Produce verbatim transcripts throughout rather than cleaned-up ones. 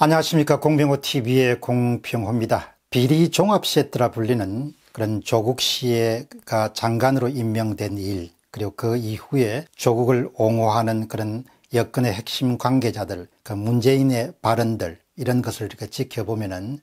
안녕하십니까. 공병호 티비의 공병호입니다. 비리 종합세트라 불리는 그런 조국 씨가 장관으로 임명된 일, 그리고 그 이후에 조국을 옹호하는 그런 여권의 핵심 관계자들, 그 문재인의 발언들, 이런 것을 이렇게 지켜보면은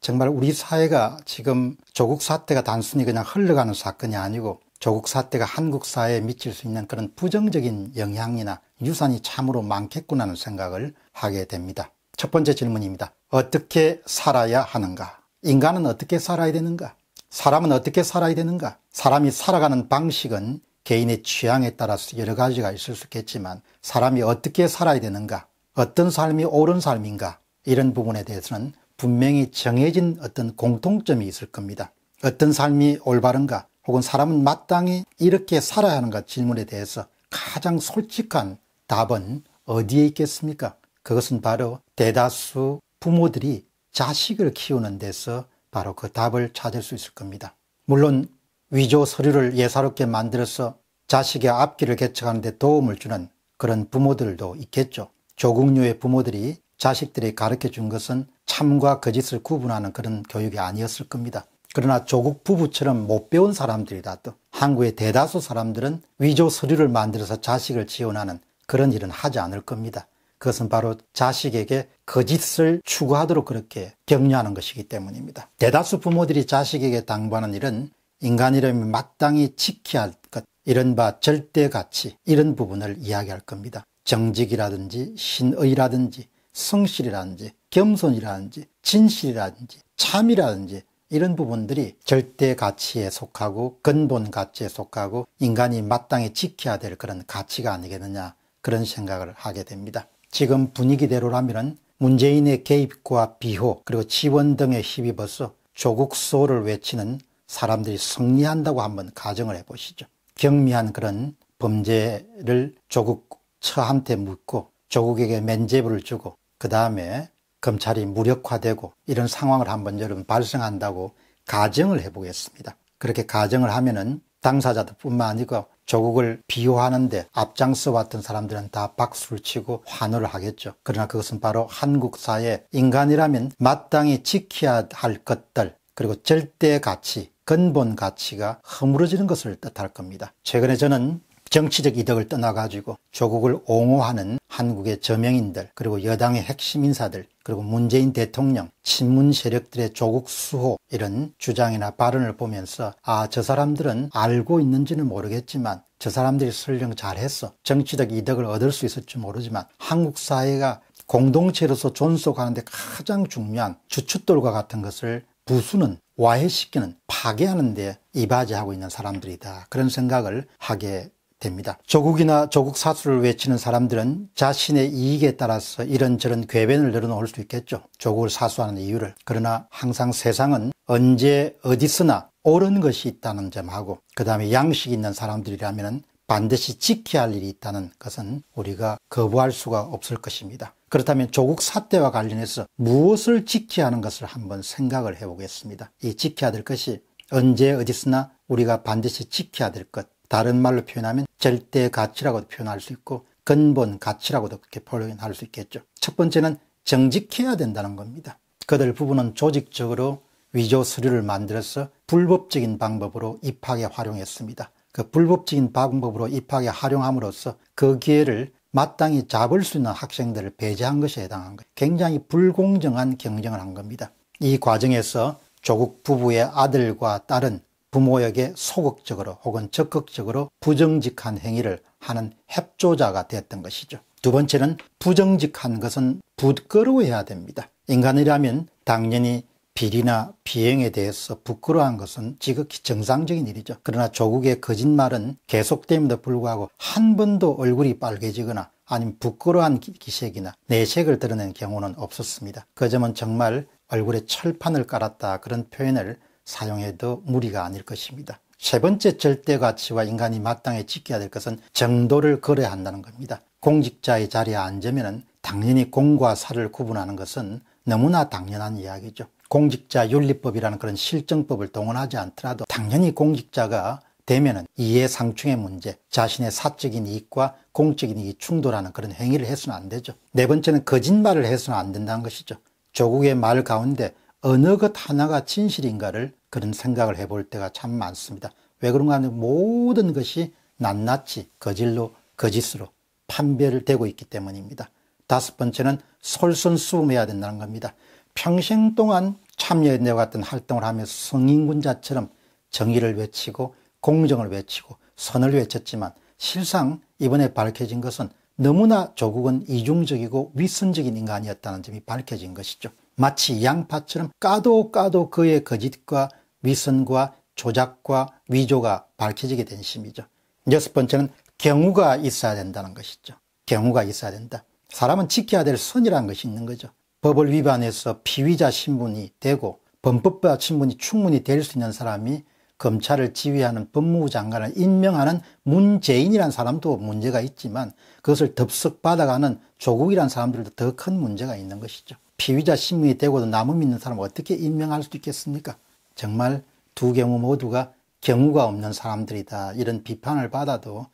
정말 우리 사회가 지금 조국 사태가 단순히 그냥 흘러가는 사건이 아니고 조국 사태가 한국 사회에 미칠 수 있는 그런 부정적인 영향이나 유산이 참으로 많겠구나 하는 생각을 하게 됩니다. 첫 번째 질문입니다. 어떻게 살아야 하는가? 인간은 어떻게 살아야 되는가? 사람은 어떻게 살아야 되는가? 사람이 살아가는 방식은 개인의 취향에 따라서 여러 가지가 있을 수 있겠지만 사람이 어떻게 살아야 되는가? 어떤 삶이 옳은 삶인가? 이런 부분에 대해서는 분명히 정해진 어떤 공통점이 있을 겁니다. 어떤 삶이 올바른가? 혹은 사람은 마땅히 이렇게 살아야 하는가? 질문에 대해서 가장 솔직한 답은 어디에 있겠습니까? 그것은 바로 대다수 부모들이 자식을 키우는 데서 바로 그 답을 찾을 수 있을 겁니다. 물론 위조 서류를 예사롭게 만들어서 자식의 앞길을 개척하는 데 도움을 주는 그런 부모들도 있겠죠. 조국류의 부모들이 자식들이 가르쳐준 것은 참과 거짓을 구분하는 그런 교육이 아니었을 겁니다. 그러나 조국 부부처럼 못 배운 사람들이라도 한국의 대다수 사람들은 위조 서류를 만들어서 자식을 지원하는 그런 일은 하지 않을 겁니다. 그것은 바로 자식에게 거짓을 추구하도록 그렇게 격려하는 것이기 때문입니다. 대다수 부모들이 자식에게 당부하는 일은 인간이라면 마땅히 지켜야 할 것, 이른바 절대가치, 이런 부분을 이야기할 겁니다. 정직이라든지 신의라든지 성실이라든지 겸손이라든지 진실이라든지 참이라든지 이런 부분들이 절대가치에 속하고 근본가치에 속하고 인간이 마땅히 지켜야 될 그런 가치가 아니겠느냐, 그런 생각을 하게 됩니다. 지금 분위기대로라면 문재인의 개입과 비호 그리고 지원 등에 힘입어서 조국 수호를 외치는 사람들이 승리한다고 한번 가정을 해보시죠. 경미한 그런 범죄를 조국 처한테 묻고 조국에게 면죄부를 주고 그 다음에 검찰이 무력화되고 이런 상황을 한번 여러분 발생한다고 가정을 해보겠습니다. 그렇게 가정을 하면은 당사자들뿐만 아니고 조국을 비호하는데 앞장서 왔던 사람들은 다 박수를 치고 환호를 하겠죠. 그러나 그것은 바로 한국 사회 인간이라면 마땅히 지켜야 할 것들, 그리고 절대 가치, 근본 가치가 허물어지는 것을 뜻할 겁니다. 최근에 저는 정치적 이득을 떠나가지고 조국을 옹호하는 한국의 저명인들, 그리고 여당의 핵심 인사들, 그리고 문재인 대통령, 친문 세력들의 조국 수호 이런 주장이나 발언을 보면서 아, 저 사람들은 알고 있는지는 모르겠지만 저 사람들이 설령 잘했어, 정치적 이득을 얻을 수 있을지 모르지만 한국 사회가 공동체로서 존속하는 데 가장 중요한 주춧돌과 같은 것을 부수는, 와해시키는, 파괴하는 데 이바지하고 있는 사람들이다, 그런 생각을 하게 됩니다. 조국이나 조국 사수를 외치는 사람들은 자신의 이익에 따라서 이런저런 궤변을 늘어놓을 수 있겠죠. 조국을 사수하는 이유를. 그러나 항상 세상은 언제 어디서나 옳은 것이 있다는 점하고 그 다음에 양식이 있는 사람들이라면 반드시 지켜야 할 일이 있다는 것은 우리가 거부할 수가 없을 것입니다. 그렇다면 조국 사태와 관련해서 무엇을 지켜야 하는 것을 한번 생각을 해보겠습니다. 이 지켜야 될 것이 언제 어디서나 우리가 반드시 지켜야 될 것, 다른 말로 표현하면 절대 가치라고도 표현할 수 있고 근본 가치라고도 그렇게 표현할 수 있겠죠. 첫 번째는 정직해야 된다는 겁니다. 그들 부부는 조직적으로 위조 서류를 만들어서 불법적인 방법으로 입학에 활용했습니다. 그 불법적인 방법으로 입학에 활용함으로써 그 기회를 마땅히 잡을 수 있는 학생들을 배제한 것에 해당한 것, 굉장히 불공정한 경쟁을 한 겁니다. 이 과정에서 조국 부부의 아들과 딸은 부모에게 소극적으로 혹은 적극적으로 부정직한 행위를 하는 협조자가 되었던 것이죠. 두 번째는 부정직한 것은 부끄러워해야 됩니다. 인간이라면 당연히 비리나 비행에 대해서 부끄러워한 것은 지극히 정상적인 일이죠. 그러나 조국의 거짓말은 계속됨에도 불구하고 한 번도 얼굴이 빨개지거나 아니면 부끄러워한 기색이나 내색을 드러낸 경우는 없었습니다. 그 점은 정말 얼굴에 철판을 깔았다, 그런 표현을 사용해도 무리가 아닐 것입니다. 세 번째 절대가치와 인간이 마땅히 지켜야 될 것은 정도를 걸어야 한다는 겁니다. 공직자의 자리에 앉으면 당연히 공과 사를 구분하는 것은 너무나 당연한 이야기죠. 공직자 윤리법이라는 그런 실정법을 동원하지 않더라도 당연히 공직자가 되면은 이해상충의 문제, 자신의 사적인 이익과 공적인 이익이 충돌하는 그런 행위를 해서는 안 되죠. 네 번째는 거짓말을 해서는 안 된다는 것이죠. 조국의 말 가운데 어느 것 하나가 진실인가를 그런 생각을 해볼 때가 참 많습니다. 왜 그런가 하면 모든 것이 낱낱이 거짓로, 거짓으로 판별되고 있기 때문입니다. 다섯 번째는 솔선수범해야 된다는 겁니다. 평생 동안 참여연대와 같은 활동을 하면서 성인군자처럼 정의를 외치고 공정을 외치고 선을 외쳤지만 실상 이번에 밝혀진 것은 너무나 조국은 이중적이고 위선적인 인간이었다는 점이 밝혀진 것이죠. 마치 양파처럼 까도 까도 그의 거짓과 위선과 조작과 위조가 밝혀지게 된 셈이죠. 여섯 번째는 경우가 있어야 된다는 것이죠. 경우가 있어야 된다. 사람은 지켜야 될 선이라는 것이 있는 거죠. 법을 위반해서 피의자 신분이 되고 범법자 신분이 충분히 될 수 있는 사람이 검찰을 지휘하는 법무부 장관을 임명하는 문재인이라는 사람도 문제가 있지만 그것을 덥석 받아가는 조국이라는 사람들도 더 큰 문제가 있는 것이죠. 피의자 신분이 되고도 남음 있는 사람을 어떻게 임명할 수 있겠습니까? 정말 두 경우 모두가 경우가 없는 사람들이다. 이런 비판을 받아도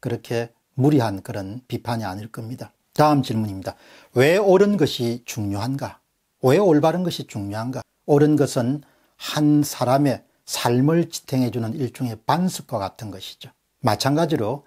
그렇게 무리한 그런 비판이 아닐 겁니다. 다음 질문입니다. 왜 옳은 것이 중요한가? 왜 올바른 것이 중요한가? 옳은 것은 한 사람의 삶을 지탱해주는 일종의 반석과 같은 것이죠. 마찬가지로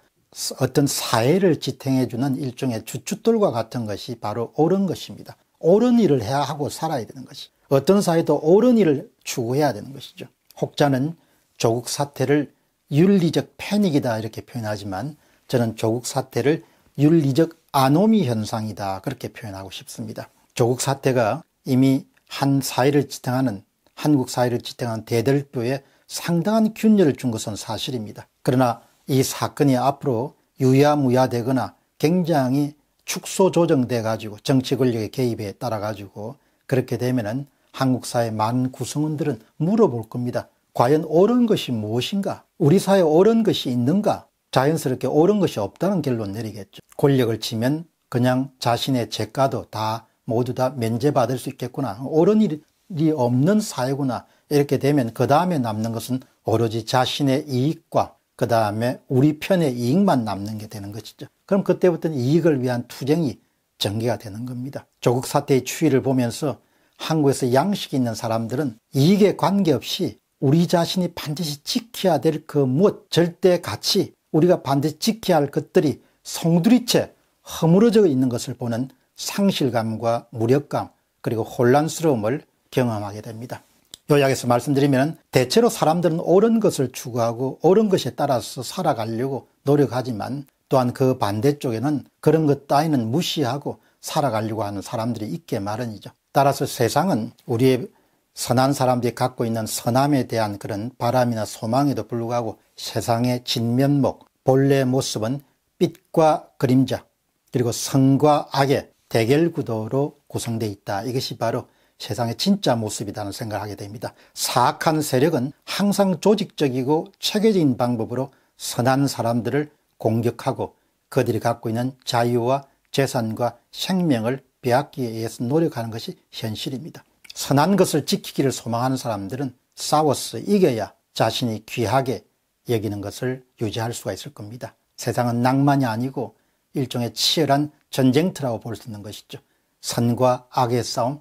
어떤 사회를 지탱해주는 일종의 주춧돌과 같은 것이 바로 옳은 것입니다. 옳은 일을 해야 하고 살아야 되는 것이. 어떤 사회도 옳은 일을 추구해야 되는 것이죠. 혹자는 조국 사태를 윤리적 패닉이다 이렇게 표현하지만 저는 조국 사태를 윤리적 아노미 현상이다 그렇게 표현하고 싶습니다. 조국 사태가 이미 한 사회를 지탱하는 한국 사회를 지탱한 대들보에 상당한 균열을 준 것은 사실입니다. 그러나 이 사건이 앞으로 유야무야되거나 굉장히 축소조정돼 가지고 정치 권력의 개입에 따라 가지고 그렇게 되면은 한국 사회 많은 구성원들은 물어볼 겁니다. 과연 옳은 것이 무엇인가? 우리 사회에 옳은 것이 있는가? 자연스럽게 옳은 것이 없다는 결론 내리겠죠. 권력을 쥐면 그냥 자신의 재가도 다 모두 다 면제받을 수 있겠구나. 옳은 일이 없는 사회구나. 이렇게 되면 그 다음에 남는 것은 오로지 자신의 이익과 그 다음에 우리 편의 이익만 남는 게 되는 것이죠. 그럼 그때부터는 이익을 위한 투쟁이 전개가 되는 겁니다. 조국 사태의 추이를 보면서 한국에서 양식이 있는 사람들은 이익에 관계없이 우리 자신이 반드시 지켜야 될 그 무엇, 절대 가치, 우리가 반드시 지켜야 할 것들이 송두리째 허물어져 있는 것을 보는 상실감과 무력감 그리고 혼란스러움을 경험하게 됩니다. 요약해서 말씀드리면 대체로 사람들은 옳은 것을 추구하고 옳은 것에 따라서 살아가려고 노력하지만 또한 그 반대쪽에는 그런 것 따위는 무시하고 살아가려고 하는 사람들이 있게 마련이죠. 따라서 세상은 우리의 선한 사람들이 갖고 있는 선함에 대한 그런 바람이나 소망에도 불구하고 세상의 진면목, 본래의 모습은 빛과 그림자, 그리고 선과 악의 대결 구도로 구성되어 있다. 이것이 바로 세상의 진짜 모습이라는 생각을 하게 됩니다. 사악한 세력은 항상 조직적이고 체계적인 방법으로 선한 사람들을 공격하고 그들이 갖고 있는 자유와 재산과 생명을 빼앗기기 위해서 노력하는 것이 현실입니다. 선한 것을 지키기를 소망하는 사람들은 싸워서 이겨야 자신이 귀하게 여기는 것을 유지할 수가 있을 겁니다. 세상은 낭만이 아니고 일종의 치열한 전쟁터라고 볼 수 있는 것이죠. 선과 악의 싸움,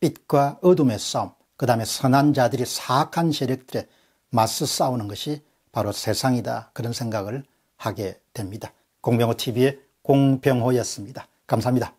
빛과 어둠의 싸움, 그 다음에 선한 자들이 사악한 세력들에 맞서 싸우는 것이 바로 세상이다. 그런 생각을 하게 됩니다. 공병호 티비의 공병호였습니다. 감사합니다.